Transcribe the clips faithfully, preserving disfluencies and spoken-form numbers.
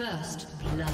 First blood.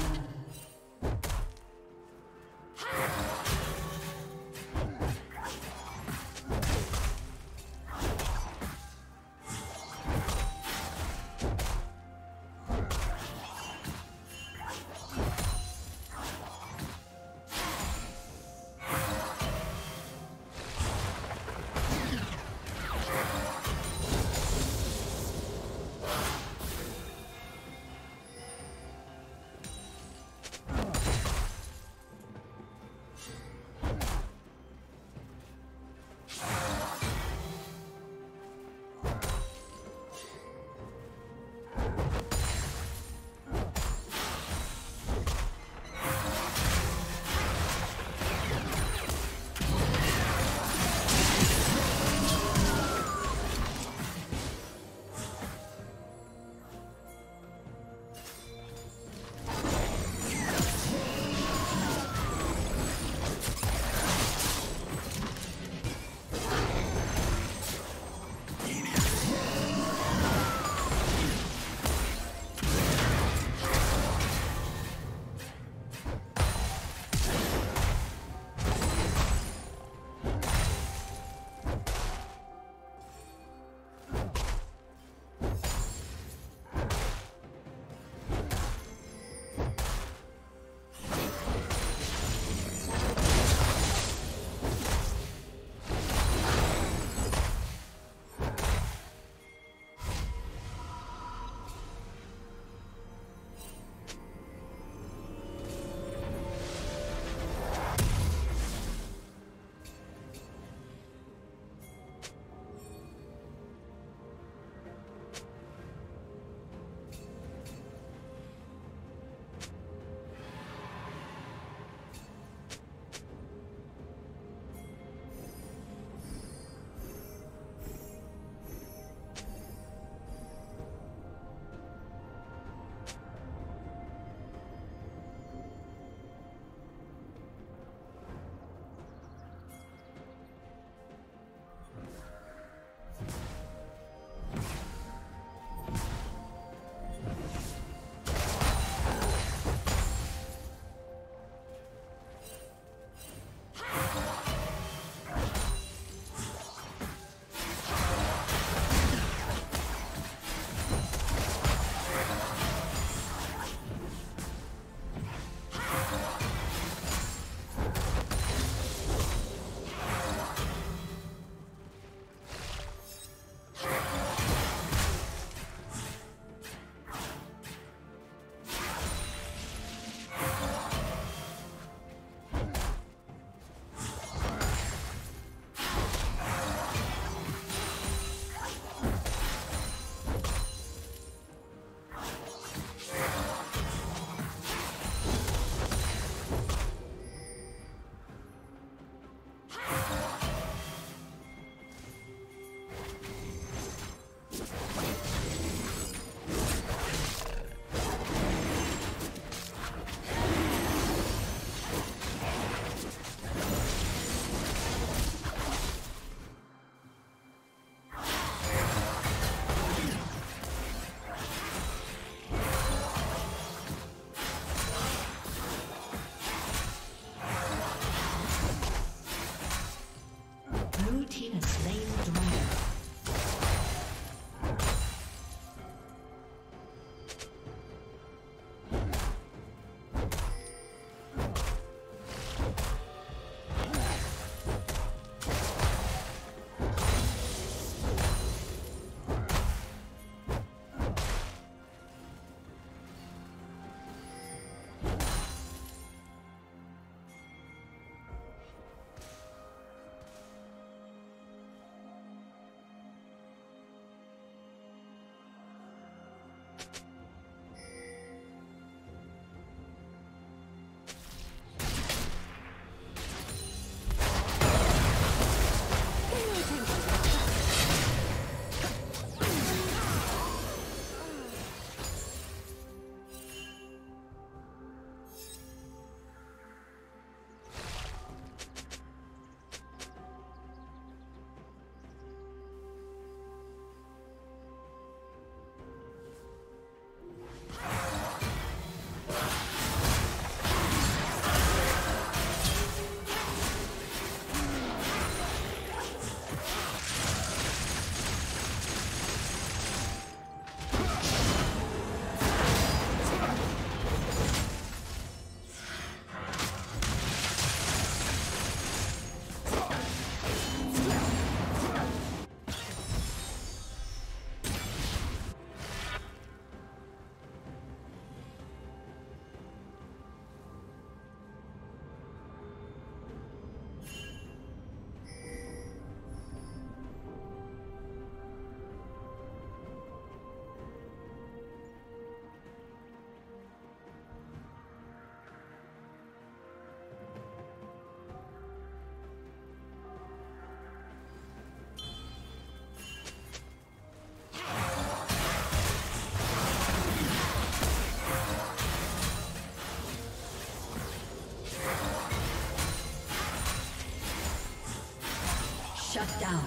Shut down.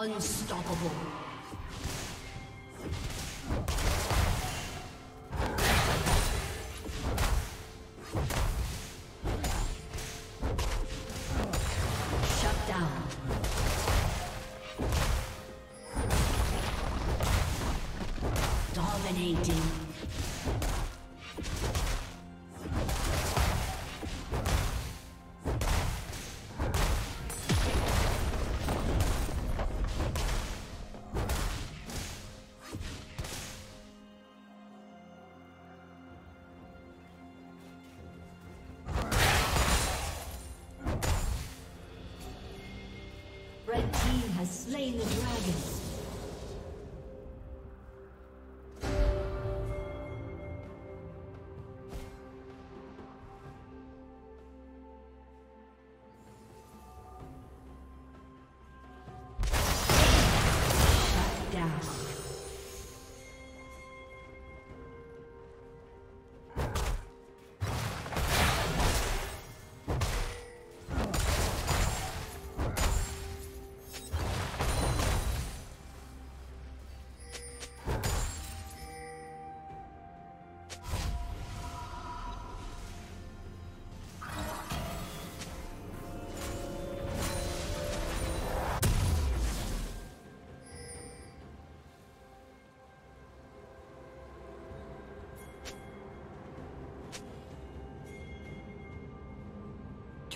Unstoppable. Shut down. Dominating. Has slain the dragon.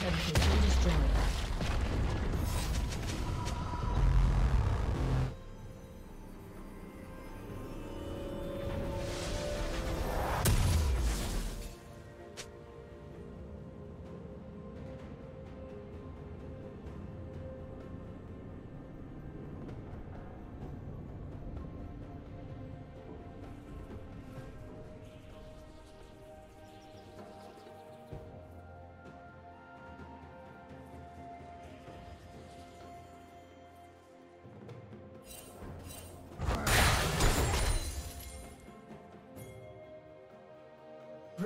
turret has been destroyed.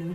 Blue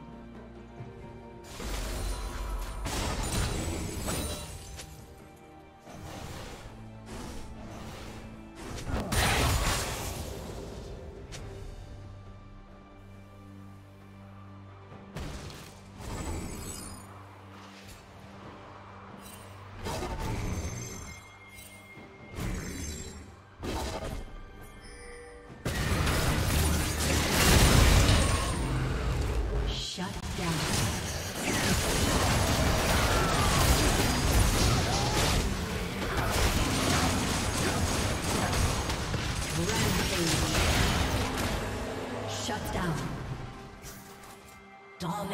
Shut down.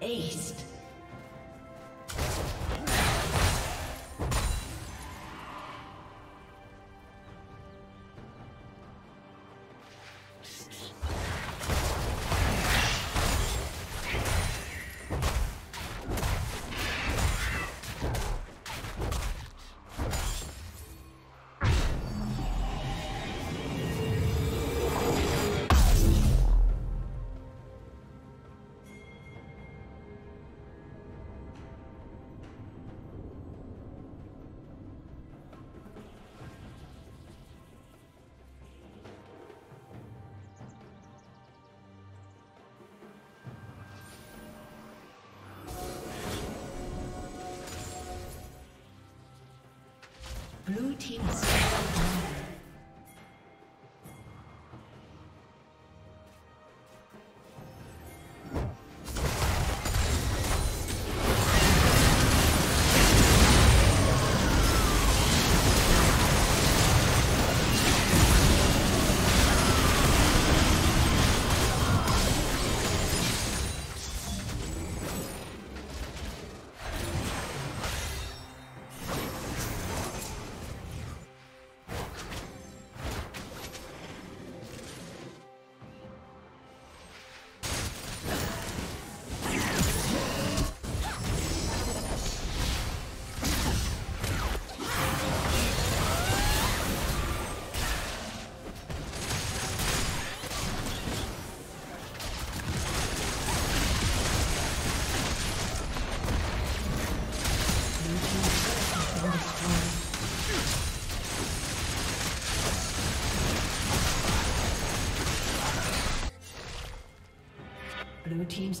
Aced. Blue team is Blue team's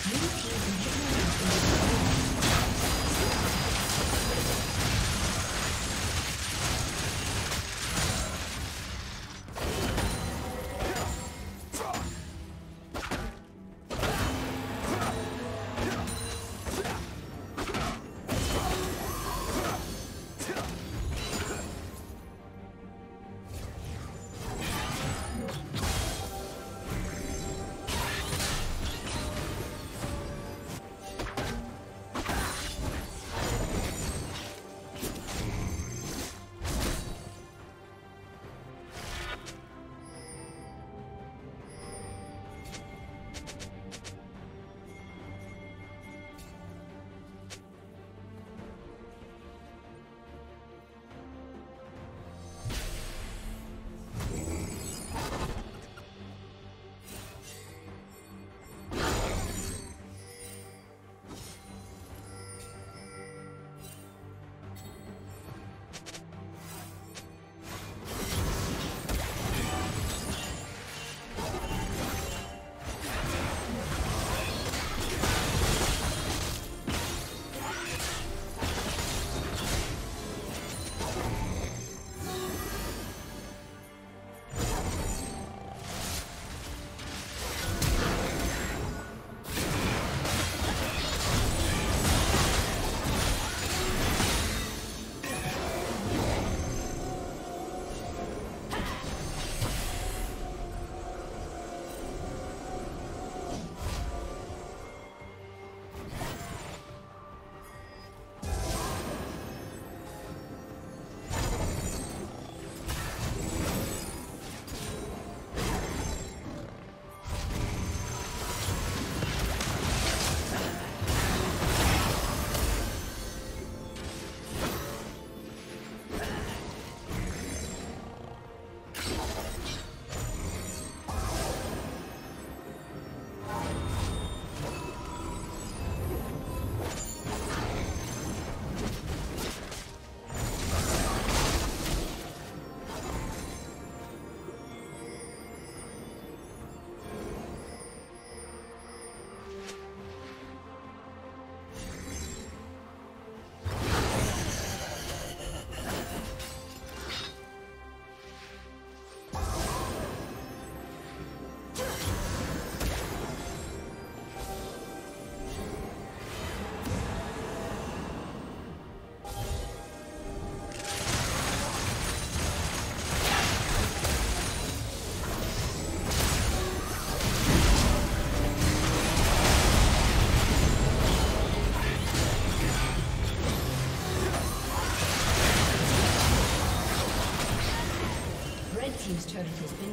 Blue team is team's turret has been